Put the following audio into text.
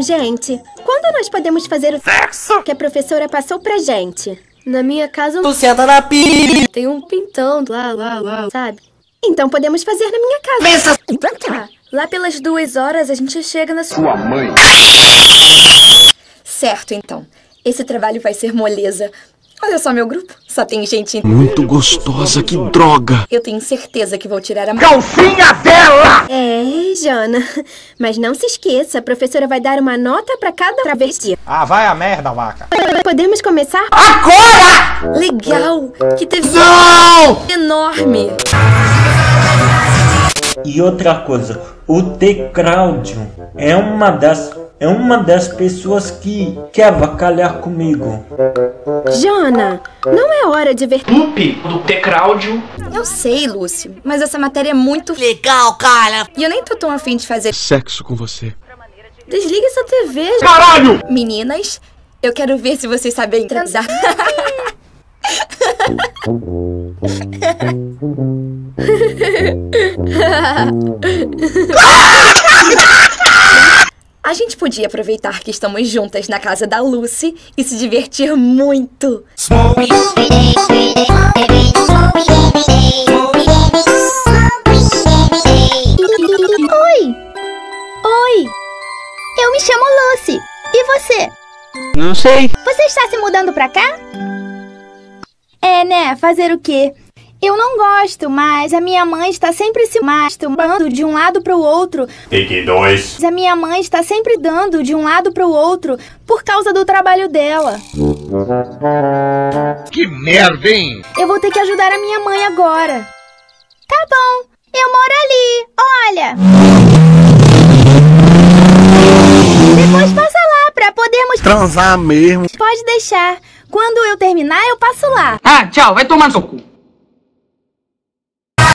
Então, gente, quando nós podemos fazer o sexo que a professora passou pra gente? Na minha casa... Tu senta na pia! Tem um pintão lá, sabe? Então podemos fazer na minha casa. Pensa. Lá pelas 2 horas a gente chega na sua mãe. Certo, então. Esse trabalho vai ser moleza. Olha só meu grupo. Só tem gente... muito gostosa, que droga! Eu tenho certeza que vou tirar a... calcinha dela! É, Jana. Mas não se esqueça, a professora vai dar uma nota pra cada travesti. Ah, vai a merda, vaca. Podemos começar... agora! Legal! Que teve... não! Enorme! E outra coisa, o Tecraudio é uma das pessoas que quer avacalhar comigo. Jana, não é hora de ver... Tupi do Tecraudio. Eu sei, Lúcio, mas essa matéria é muito legal, cara. E eu nem tô tão afim de fazer sexo com você. Desliga essa TV, Jana. Caralho! Meninas, eu quero ver se vocês sabem transar. A gente podia aproveitar que estamos juntas na casa da Lucy e se divertir muito. Oi! Eu me chamo Lucy. E você? Não sei. Você está se mudando pra cá? É, né? Fazer o quê? Eu não gosto, mas a minha mãe está sempre se masturbando de um lado pro outro. Take 2. A minha mãe está sempre dando de um lado pro outro por causa do trabalho dela. Que merda, hein? Eu vou ter que ajudar a minha mãe agora. Tá bom, eu moro ali, olha. Depois passa lá pra podermos... transar mesmo. Pode deixar. Quando eu terminar, eu passo lá. Ah, tchau, vai tomar no seu cu.